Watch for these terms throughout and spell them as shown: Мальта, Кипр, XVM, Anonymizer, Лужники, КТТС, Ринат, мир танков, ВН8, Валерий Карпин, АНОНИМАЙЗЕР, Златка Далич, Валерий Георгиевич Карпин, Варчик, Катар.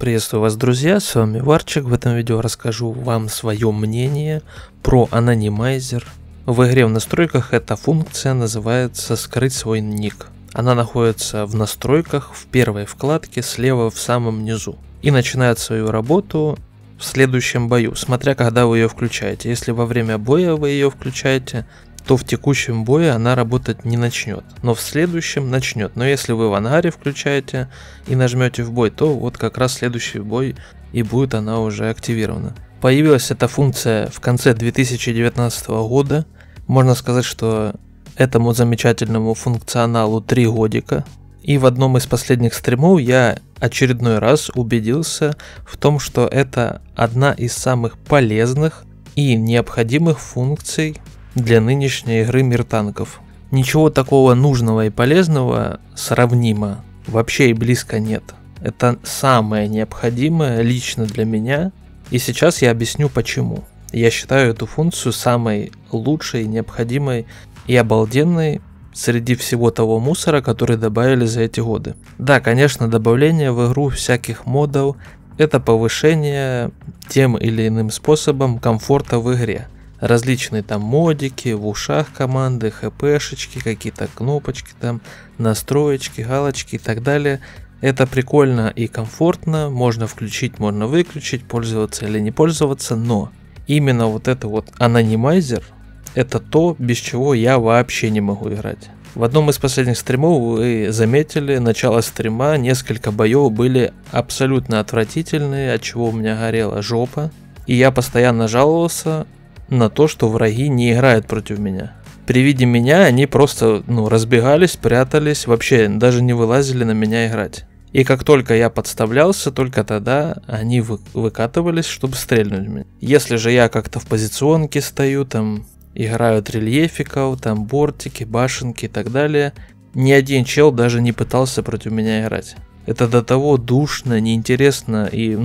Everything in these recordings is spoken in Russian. Приветствую вас, друзья, с вами Варчик. В этом видео расскажу вам свое мнение про Anonymizer. В игре в настройках эта функция называется «Скрыть свой ник». Она находится в настройках в первой вкладке слева в самом низу и начинает свою работу в следующем бою, смотря когда вы ее включаете. Если во время боя вы ее включаете, то в текущем бое она работать не начнет, но в следующем начнет. Но если вы в ангаре включаете и нажмете в бой, то вот как раз следующий бой и будет она уже активирована. Появилась эта функция в конце 2019 года. Можно сказать, что этому замечательному функционалу 3 годика. И в одном из последних стримов я очередной раз убедился в том, что это одна из самых полезных и необходимых функций для нынешней игры «Мир танков». Ничего такого нужного и полезного сравнимо вообще и близко нет. Это самое необходимое лично для меня, и сейчас я объясню почему. Я считаю эту функцию самой лучшей, необходимой и обалденной среди всего того мусора, который добавили за эти годы. Да, конечно, добавление в игру всяких модов – это повышение тем или иным способом комфорта в игре. Различные там модики, в ушах команды, хпшечки, какие-то кнопочки там, настроечки, галочки и так далее. Это прикольно и комфортно, можно включить, можно выключить, пользоваться или не пользоваться, но именно вот это вот Anonymizer — это то, без чего я вообще не могу играть. В одном из последних стримов вы заметили, начало стрима, несколько боев были абсолютно отвратительные, от чего у меня горела жопа, и я постоянно жаловался на то, что враги не играют против меня. При виде меня они просто разбегались, прятались, вообще даже не вылазили на меня играть. И как только я подставлялся, только тогда они выкатывались, чтобы стрельнуть меня. Если же я как-то в позиционке стою, там играют рельефиков, там бортики, башенки и так далее, ни один чел даже не пытался против меня играть. Это до того душно, неинтересно и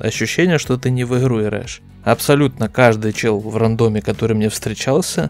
ощущение, что ты не в игру играешь. Абсолютно каждый чел в рандоме, который мне встречался,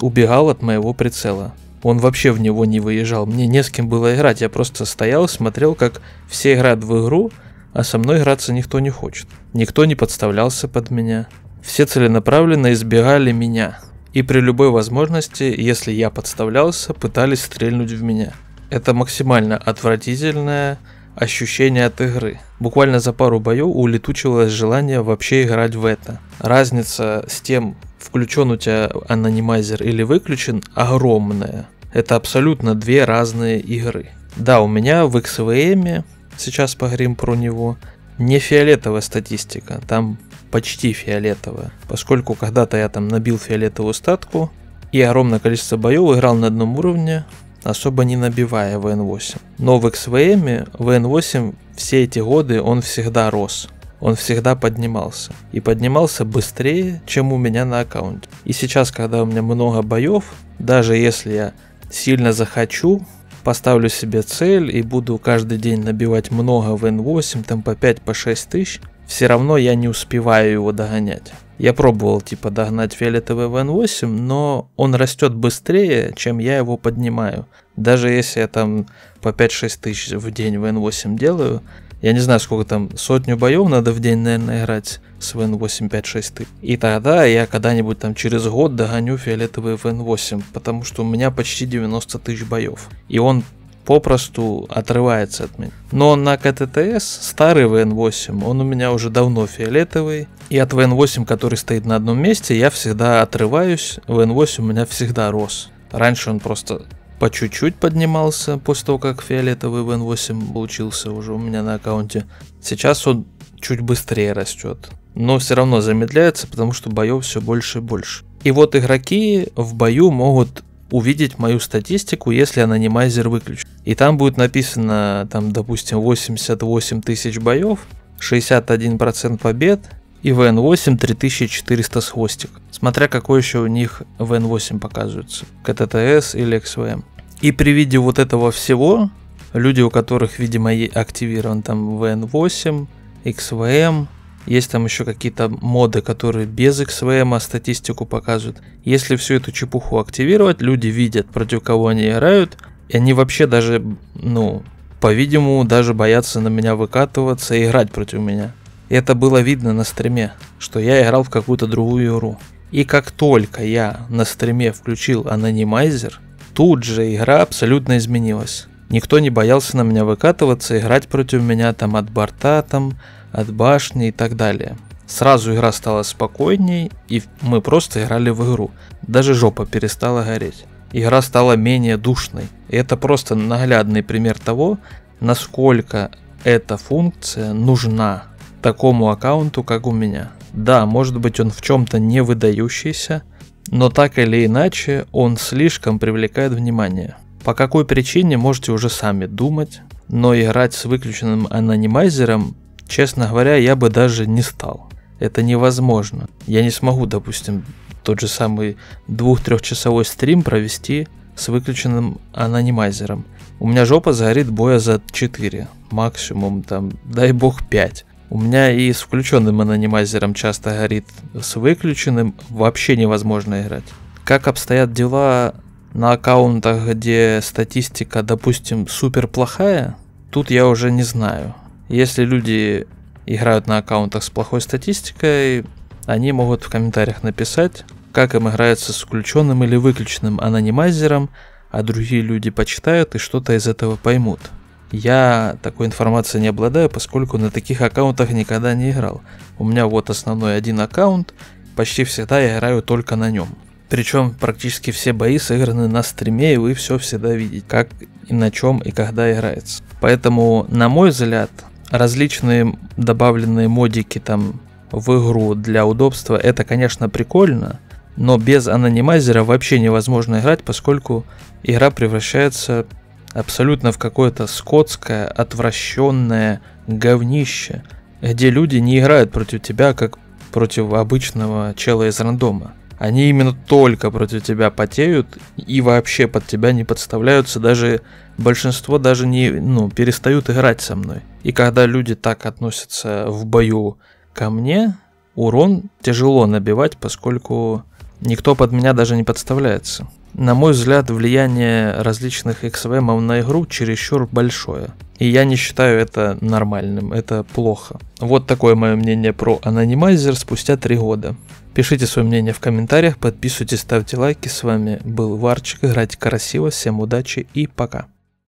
убегал от моего прицела. Он вообще в него не выезжал, мне не с кем было играть, я просто стоял, смотрел, как все играют в игру, а со мной играться никто не хочет. Никто не подставлялся под меня, все целенаправленно избегали меня. И при любой возможности, если я подставлялся, пытались стрельнуть в меня. Это максимально отвратительное ощущение от игры. Буквально за пару боев улетучилось желание вообще играть в это. Разница с тем, включен у тебя Anonymizer или выключен, огромная. Это абсолютно две разные игры. Да, у меня в XVM, сейчас поговорим про него, не фиолетовая статистика, там почти фиолетовая. Поскольку когда-то я там набил фиолетовую статку и огромное количество боев играл на одном уровне, особо не набивая ВН8. Но в XVM ВН8 все эти годы он всегда рос. Он всегда поднимался. И поднимался быстрее, чем у меня на аккаунте. И сейчас, когда у меня много боев, даже если я сильно захочу, поставлю себе цель и буду каждый день набивать много ВН8, там по 5-6 тысяч, все равно я не успеваю его догонять. Я пробовал догнать фиолетовый ВН8, но он растет быстрее, чем я его поднимаю. Даже если я там по 5-6 тысяч в день ВН8 делаю, я не знаю, сколько там, сотню боев надо в день, наверное, играть с ВН8 5-6 тысяч. И тогда я когда-нибудь там через год догоню фиолетовый ВН8, потому что у меня почти 90 тысяч боев. И он попросту отрывается от меня. Но на КТТС старый ВН8, он у меня уже давно фиолетовый. И от ВН8, который стоит на одном месте, я всегда отрываюсь. ВН8 у меня всегда рос. Раньше он просто по чуть-чуть поднимался, после того как фиолетовый ВН8 получился уже у меня на аккаунте. Сейчас он чуть быстрее растет, но все равно замедляется, потому что боев все больше и больше. И вот игроки в бою могут увидеть мою статистику, если Anonymizer выключен. И там будет написано, там, допустим, 88 тысяч боев, 61% побед и ВН8 3400 с хвостиком. Смотря какой еще у них ВН8 показывается, КТТС или XVM. И при виде вот этого всего, люди, у которых, видимо, активирован там ВН8, XVM, есть там еще какие-то моды, которые без XVM статистику показывают. Если всю эту чепуху активировать, люди видят, против кого они играют, и они вообще даже, По-видимому, даже боятся на меня выкатываться и играть против меня. Это было видно на стриме, что я играл в какую-то другую игру. И как только я на стриме включил Anonymizer, тут же игра абсолютно изменилась. Никто не боялся на меня выкатываться, играть против меня там от борта, там от башни и так далее. Сразу игра стала спокойней, и мы просто играли в игру. Даже жопа перестала гореть. Игра стала менее душной. И это просто наглядный пример того, насколько эта функция нужна такому аккаунту, как у меня. Да, может быть, он в чем-то не выдающийся, но так или иначе он слишком привлекает внимание. По какой причине, можете уже сами думать, но играть с выключенным анонимайзером, честно говоря, я бы даже не стал. Это невозможно. Я не смогу, допустим, тот же самый 2-3-часовой стрим провести с выключенным анонимайзером. У меня жопа загорит боя за 4, максимум, там, дай бог 5. У меня и с включенным анонимайзером часто горит, с выключенным вообще невозможно играть. Как обстоят дела на аккаунтах, где статистика, допустим, супер плохая, тут я уже не знаю. Если люди играют на аккаунтах с плохой статистикой, они могут в комментариях написать, как им играется с включенным или выключенным анонимайзером, а другие люди почитают и что-то из этого поймут. Я такой информацией не обладаю, поскольку на таких аккаунтах никогда не играл. У меня вот основной один аккаунт, почти всегда я играю только на нем. Причем практически все бои сыграны на стриме, и вы все всегда видите, как и на чем и когда играется. Поэтому, на мой взгляд, различные добавленные модики там в игру для удобства, это, конечно, прикольно, но без анонимайзера вообще невозможно играть, поскольку игра превращается абсолютно в какое-то скотское, отвращенное говнище, где люди не играют против тебя, как против обычного чела из рандома. Они именно только против тебя потеют и вообще под тебя не подставляются, даже большинство даже не перестают играть со мной. И когда люди так относятся в бою ко мне, урон тяжело набивать, поскольку никто под меня даже не подставляется. На мой взгляд, влияние различных XVM на игру чересчур большое. И я не считаю это нормальным, это плохо. Вот такое мое мнение про Anonymizer спустя 3 года. Пишите свое мнение в комментариях, подписывайтесь, ставьте лайки. С вами был Варчик, играйте красиво, всем удачи и пока.